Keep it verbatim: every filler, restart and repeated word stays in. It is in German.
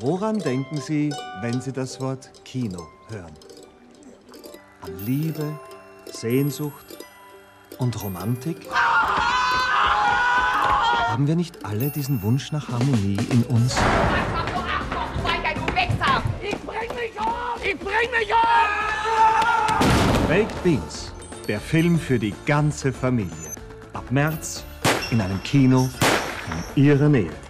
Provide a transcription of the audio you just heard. Woran denken Sie, wenn Sie das Wort Kino hören? An Liebe, Sehnsucht und Romantik? Haben wir nicht alle diesen Wunsch nach Harmonie in uns? Ich bring mich um! Ich bring mich um! Baked Beans, der Film für die ganze Familie. Ab März in einem Kino in Ihrer Nähe.